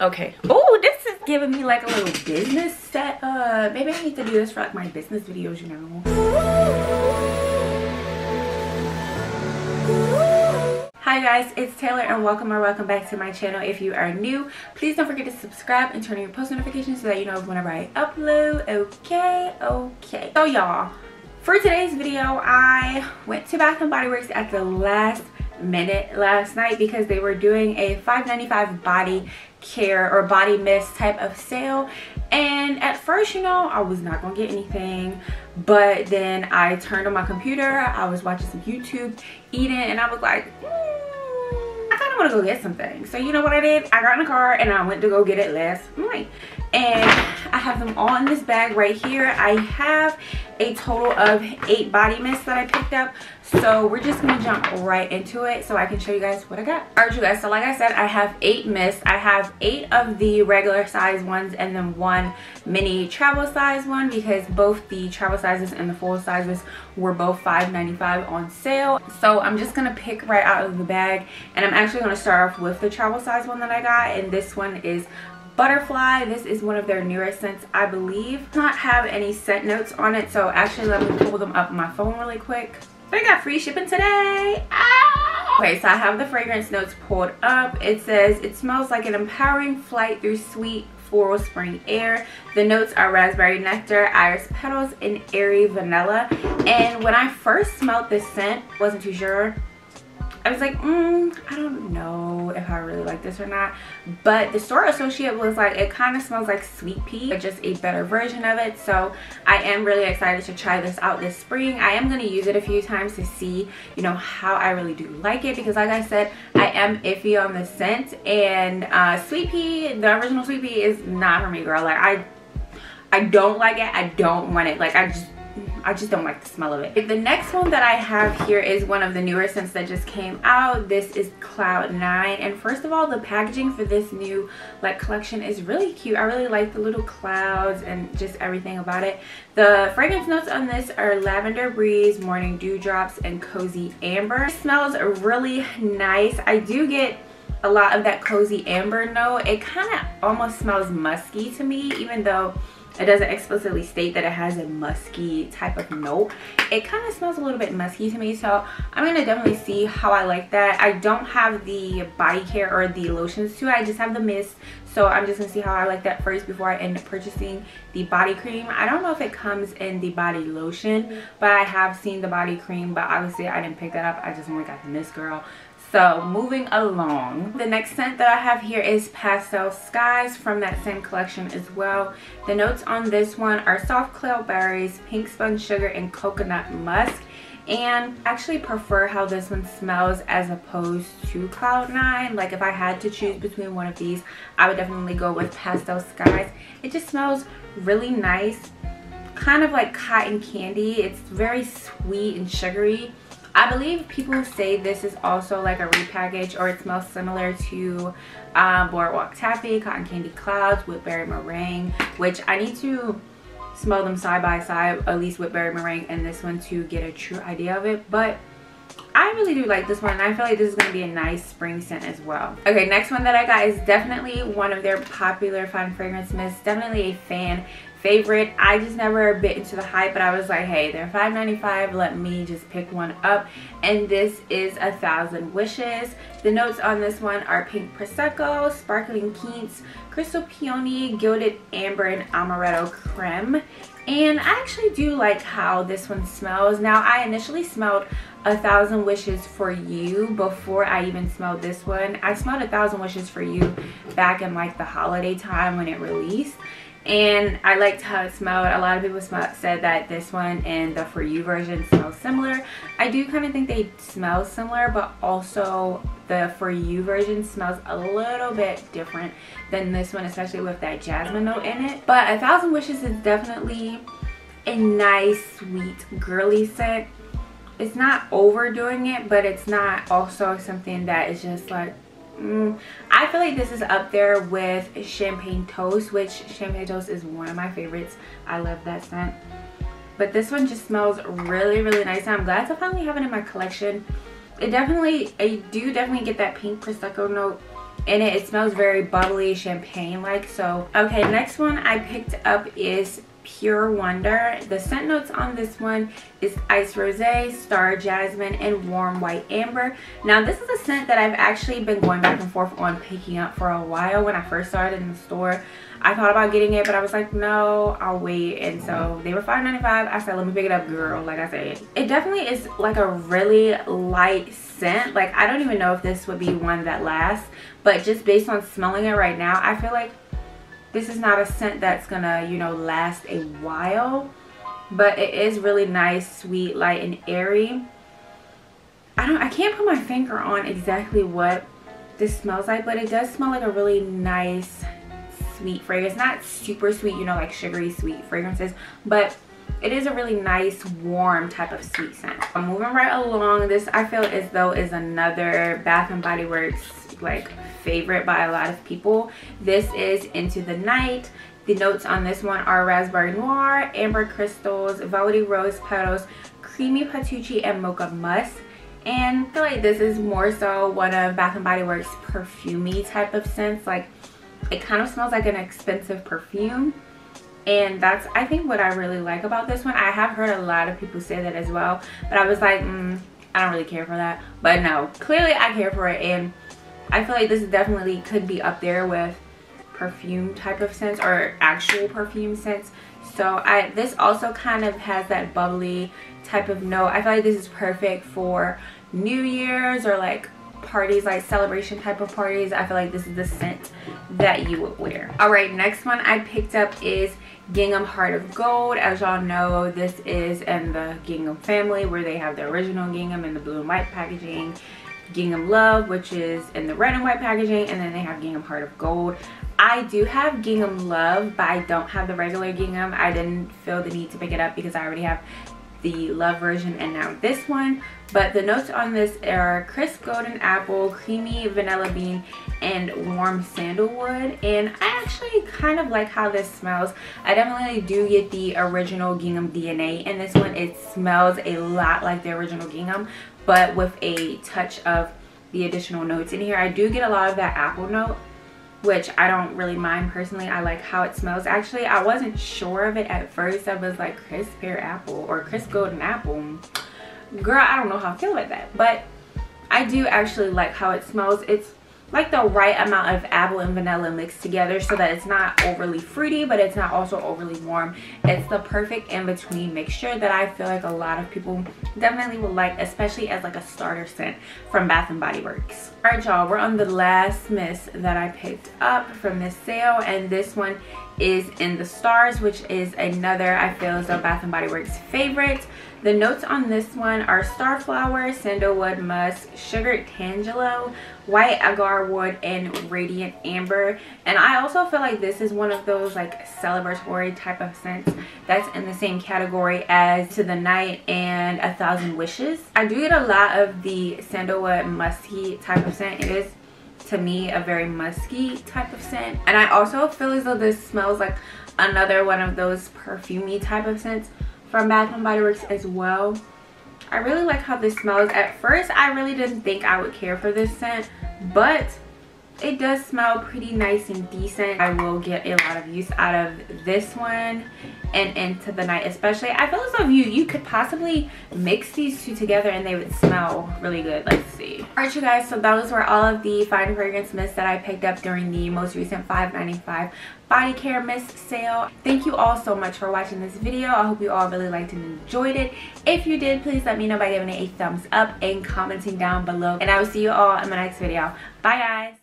Okay. Oh, this is giving me like a little business set up. Maybe I need to do this for like my business videos, you know. Hi guys, it's Taylor and welcome or welcome back to my channel. If you are new, please don't forget to subscribe and turn on your post notifications so that you know whenever I upload. Okay. So y'all, for today's video, I went to Bath and Body Works at the last minute last night because they were doing a $5.95 body care or body mist type of sale, and at first, you know, I was not gonna get anything, but then I turned on my computer, I was watching some YouTube, eating, and I was like, I kind of want to go get something. So you know what I did? I got in the car and I went to go get it last night, and I have them all in this bag right here. I have a total of 8 body mists that I picked up, so we're just gonna jump right into it so I can show you guys what I got. Alright you guys, so like I said, I have 8 mists. I have 8 of the regular size ones and then 1 mini travel size one, because both the travel sizes and the full sizes were both $5.95 on sale. So I'm just gonna pick right out of the bag, and I'm actually gonna start off with the travel size one that I got, and this one is Butterfly. This is one of their newer scents, I believe. Does not have any scent notes on it, so actually let me pull them up on my phone really quick. They got free shipping today. Ah! Okay, so I have the fragrance notes pulled up. It says, it smells like an empowering flight through sweet floral spring air. The notes are raspberry nectar, iris petals, and airy vanilla. And when I first smelled this scent, wasn't too sure. I was like, I don't know if I really like this or not, but the store associate was like, it kind of smells like sweet pea, but just a better version of it. So I am really excited to try this out this spring. I am going to use it a few times to see, you know, how I really do like it, because like I said, I am iffy on the scent, and sweet pea, the original sweet pea, is not for me, girl. Like I don't like it. I don't want it. Like I just don't like the smell of it. The next one that I have here is one of the newer scents that just came out. This is Cloud Nine, and first of all, the packaging for this new like collection is really cute. I really like the little clouds and just everything about it. The fragrance notes on this are lavender breeze, morning dewdrops, and cozy amber. It smells really nice. I do get a lot of that cozy amber note. It kind of almost smells musky to me, even though it doesn't explicitly state that it has a musky type of note. It kind of smells a little bit musky to me, so I'm going to definitely see how I like that. I don't have the body care or the lotions too. I just have the mist, so I'm just going to see how I like that first before I end up purchasing the body cream. I don't know if it comes in the body lotion, but I have seen the body cream, but obviously I didn't pick that up. I just only got the mist, girl. So moving along, the next scent that I have here is Pastel Skies from that same collection as well. The notes on this one are soft cloudberries, pink sponge sugar, and coconut musk. And I actually prefer how this one smells as opposed to Cloud Nine. Like if I had to choose between one of these, I would definitely go with Pastel Skies. It just smells really nice, kind of like cotton candy. It's very sweet and sugary. I believe people say this is also like a repackage, or it smells similar to Boardwalk Taffy, Cotton Candy Clouds, Whipped Berry Meringue, which I need to smell them side by side, at least Whipped Berry Meringue and this one, to get a true idea of it. But I really do like this one, and I feel like this is going to be a nice spring scent as well. Okay, next one that I got is definitely one of their popular fine fragrance mists. Definitely a fan favorite. I just never bit into the hype, but I was like, hey, they're $5.95, let me just pick one up. And this is A Thousand Wishes. The notes on this one are pink prosecco, sparkling quince, crystal peony, gilded amber, and amaretto creme. And I actually do like how this one smells. Now, I initially smelled A Thousand Wishes for You before I even smelled this one. I smelled A Thousand Wishes for You back in like the holiday time when it released, and I liked how it smelled. A lot of people said that this one and the For You version smells similar. I do kind of think they smell similar, but also the For You version smells a little bit different than this one, especially with that jasmine note in it. But A Thousand Wishes is definitely a nice, sweet, girly scent. It's not overdoing it, but it's not also something that is just like, I feel like this is up there with Champagne Toast, which Champagne Toast is one of my favorites. I love that scent, but this one just smells really, really nice. I'm glad to finally have it in my collection. It definitely, I do definitely get that pink prosecco note in it. It smells very bubbly, champagne-like. So, okay, next one I picked up is Pure Wonder. The scent notes on this one is Ice Rosé, Star Jasmine, and Warm White Amber. Now, this is a scent that I've actually been going back and forth on picking up for a while. When I first started in the store, I thought about getting it, but I was like, no, I'll wait. And so they were $5.95. I said, let me pick it up, girl. Like I said, it definitely is like a really light scent. Like, I don't even know if this would be one that lasts, but just based on smelling it right now, I feel like this is not a scent that's gonna, you know, last a while, but it is really nice, sweet, light, and airy. I can't put my finger on exactly what this smells like, but it does smell like a really nice, sweet fragrance. Not super sweet, you know, like sugary sweet fragrances, but it is a really nice, warm type of sweet scent. I'm moving right along. This, I feel as though, is another Bath and Body Works like favorite by a lot of people. This is Into the Night. The notes on this one are raspberry noir, amber crystals, velvety rose petals, creamy patchouli, and mocha musk. And I feel like this is more so one of Bath and Body Works perfumey type of scents. Like, it kind of smells like an expensive perfume, and that's, I think, what I really like about this one. I have heard a lot of people say that as well, but I was like, I don't really care for that. But no, clearly I care for it, and I feel like this definitely could be up there with perfume type of scents, or actual perfume scents. So this also kind of has that bubbly type of note. I feel like this is perfect for New Year's or like parties, like celebration type of parties. I feel like this is the scent that you would wear. All right, next one I picked up is Gingham Heart of Gold. As y'all know, this is in the Gingham family, where they have the original Gingham in the blue and white packaging, Gingham Love, which is in the red and white packaging, and then they have Gingham Heart of Gold. I do have Gingham Love, but I don't have the regular Gingham. I didn't feel the need to pick it up because I already have the Love version and now this one. But the notes on this are crisp golden apple, creamy vanilla bean, and warm sandalwood. And I actually kind of like how this smells. I definitely do get the original Gingham DNA in this one. It smells a lot like the original Gingham, but with a touch of the additional notes in here. I do get a lot of that apple note, which I don't really mind personally. I like how it smells. Actually, I wasn't sure of it at first. I was like, crisp pear apple or crisp golden apple. Girl, I don't know how I feel about that. But I do actually like how it smells. It's like the right amount of apple and vanilla mixed together, so that it's not overly fruity, but it's not also overly warm. It's the perfect in-between mixture that I feel like a lot of people definitely will like, especially as like a starter scent from Bath and Body Works. All right, y'all, we're on the last mist that I picked up from this sale, and this one is In the Stars, which is another, I feel as though, Bath and Body Works favorite. The notes on this one are starflower, sandalwood musk, sugared tangelo, white agarwood, and radiant amber. And I also feel like this is one of those like celebratory type of scents that's in the same category as To the Night and A Thousand Wishes. I do get a lot of the sandalwood musky type of scent. It is, to me, a very musky type of scent. And I also feel as though this smells like another one of those perfumey type of scents from Bath and Body Works as well. I really like how this smells. At first, I really didn't think I would care for this scent, but it does smell pretty nice and decent. I will get a lot of use out of this one and Into the Night especially. I feel as though you could possibly mix these two together and they would smell really good. Let's see. All right, you guys, so those were all of the fine fragrance mists that I picked up during the most recent $5.95 body care mist sale. Thank you all so much for watching this video. I hope you all really liked and enjoyed it. If you did, please let me know by giving it a thumbs up and commenting down below, and I will see you all in my next video. Bye, guys.